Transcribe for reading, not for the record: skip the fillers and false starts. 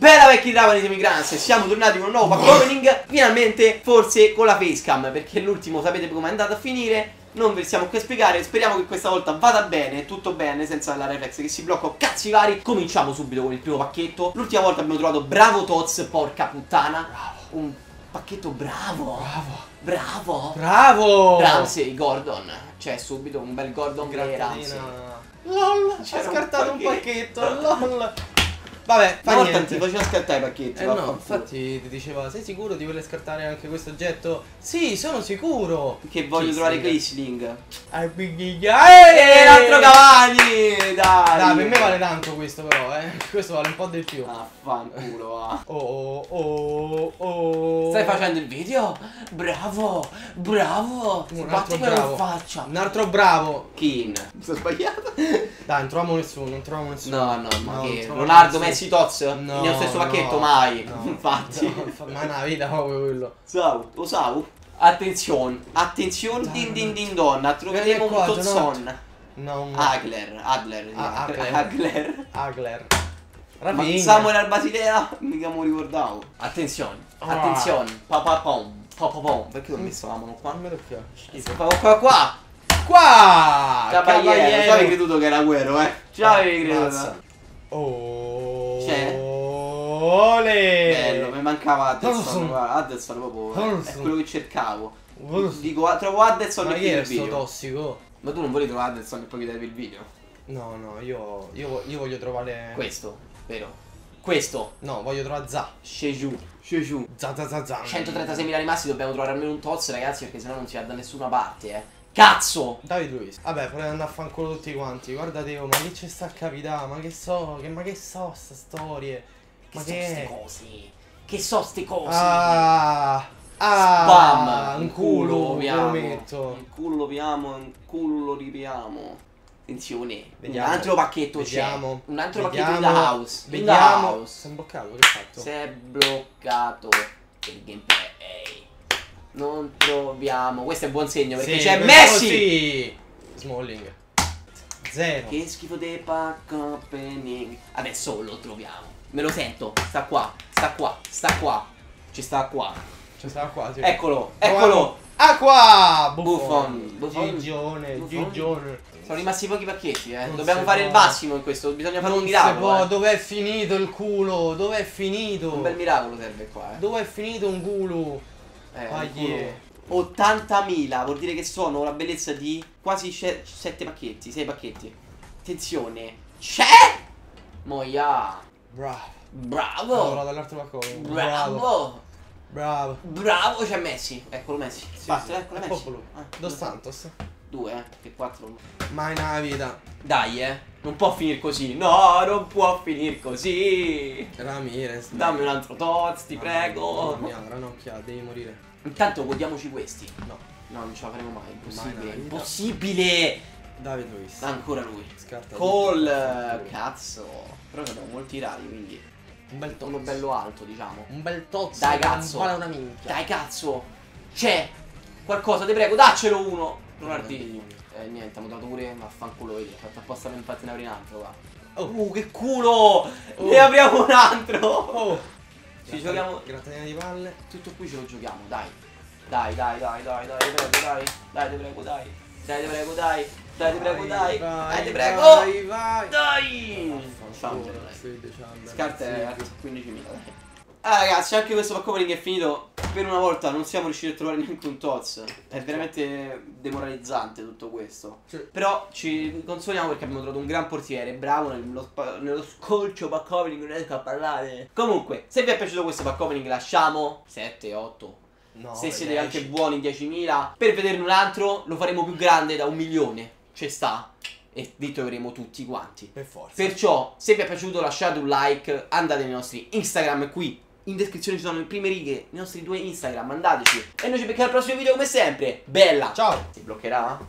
Bella vecchi tavoli dei Migrants, siamo tornati con un nuovo pack opening, finalmente forse con la facecam, perché l'ultimo sapete come è andato a finire, non ve stiamo qui a spiegare, speriamo che questa volta vada bene, tutto bene, senza la reflex che si blocca o cazzi vari. Cominciamo subito con il primo pacchetto. L'ultima volta abbiamo trovato Bravo Tots, porca puttana, bravo. Un pacchetto bravo. Ramsey, Gordon, cioè subito un bel Gordon e Ramsey. LOL, ci ha scartato un pacchetto, LOL. Vabbè, una volta ti faceva scartare i pacchetti. No, infatti ti diceva, sei sicuro di voler scartare anche questo oggetto? Sì, sono sicuro. Perché voglio trovare Glissing. E l'altro Cavani. Dai, per me vale tanto questo però, eh. Questo vale un po' del più. Affanculo, va. Oh. Stai facendo il video? Bravo. Un altro bravo. Faccia. Un altro bravo. Kin. Mi sono sbagliato. Dai, non troviamo nessuno, No, ma che Ronaldo, Messi, Tots, no, nello stesso pacchetto, no, mai, no, infatti. No, ma è una vita proprio quello. Lo so. Attenzione, no, din donna, troveremo un Tozzon. No. Agler. Ma Samuel al Basilea, mica mi ricordavo. Attenzione. Papapom. Perché ho messo la mano qua? Non me lo piace. Qua! Cavaliere, ci avevi creduto che era quello, eh? Ci avevi creduto. Bello, mi mancava Anderson. Anderson proprio è quello che cercavo. Dico, trovo Anderson e il video. Tossico. Ma tu non vuoi trovare Anderson e poi chiedervi il video? No, io voglio trovare questo, vero? Questo. No, voglio trovare Sheju. Za. 136.000 rimasti, dobbiamo trovare almeno un Toz, ragazzi, perché sennò non si va da nessuna parte, eh. Cazzo! David Lewis. Vabbè, volete andare a fanculo tutti quanti. Guardate, oh, ma che ci sta a capità? Ma che so sta storie? Che so ste cose? Spam! Un culo lo metto. Un culo lo ripiamo. Attenzione. Vediamo. Un altro pacchetto c'è. Un altro pacchetto da house. Vediamo. Si è bloccato, che hai fatto? Si è bloccato il gameplay. Non troviamo, questo è buon segno perché sì, c'è Messi! Sì. Smalling. Zero. Che schifo dei pack opening. Adesso lo troviamo. Me lo sento. Sta qua. Ci sta qua, sì. Eccolo. Acqua! Buffon. Gigione. Sono rimasti pochi pacchetti, eh. Dobbiamo fare il massimo in questo, bisogna fare un miracolo. Dov'è finito il culo? Dov'è finito? Un bel miracolo serve qua, eh. Dov'è finito un culo? 80.000 vuol dire che sono la bellezza di quasi 6 pacchetti. Attenzione, c'è Moia. Bravo, c'è Messi. Eccolo Messi. Basta, Messi. Dos Santos. 2, che 4. Mai una vita. Dai, non può finire così. No, non può finire così. Ramirez. Dammi un altro Toz, ti prego. Mamma mia, Ranocchia, devi morire. Intanto godiamoci questi. No, non ce la faremo mai. Impossibile. David Lewis. Ancora lui. Scarta. Col cazzo. Però abbiamo molti rari, quindi un bel tono bello alto, diciamo. Un bel Toz. Dai cazzo. Una minchia. Dai cazzo. C'è qualcosa, ti prego, daccelo uno. Ronaldinho. Niente, abbiamo dato pure, vaffanculo io. Fatto apposta per infatti ne apri un altro qua. Che culo! Ne apriamo un altro! Ci giochiamo. Grattanina di palle. Tutto qui ce lo giochiamo, dai. Dai, ti prego. Dai! Scarte 15.000, dai. Ah ragazzi, anche questo pack opening è finito. Per una volta non siamo riusciti a trovare neanche un Toz. È veramente demoralizzante tutto questo, sì. Però ci consoliamo perché abbiamo trovato un gran portiere. Bravo nello scolcio pack opening. Non riesco a parlare. Comunque, se vi è piaciuto questo pack opening lasciamo 7, 8 9, se siete 10. Anche buoni 10.000. Per vederne un altro lo faremo più grande, da 1.000.000. Ci sta. E li troveremo tutti quanti, per forza. Perciò, se vi è piaciuto lasciate un like. Andate nei nostri Instagram qui. In descrizione ci sono le prime righe, i nostri 2 Instagram, andateci. E noi ci becchiamo al prossimo video come sempre. Bella! Ciao! Si bloccherà?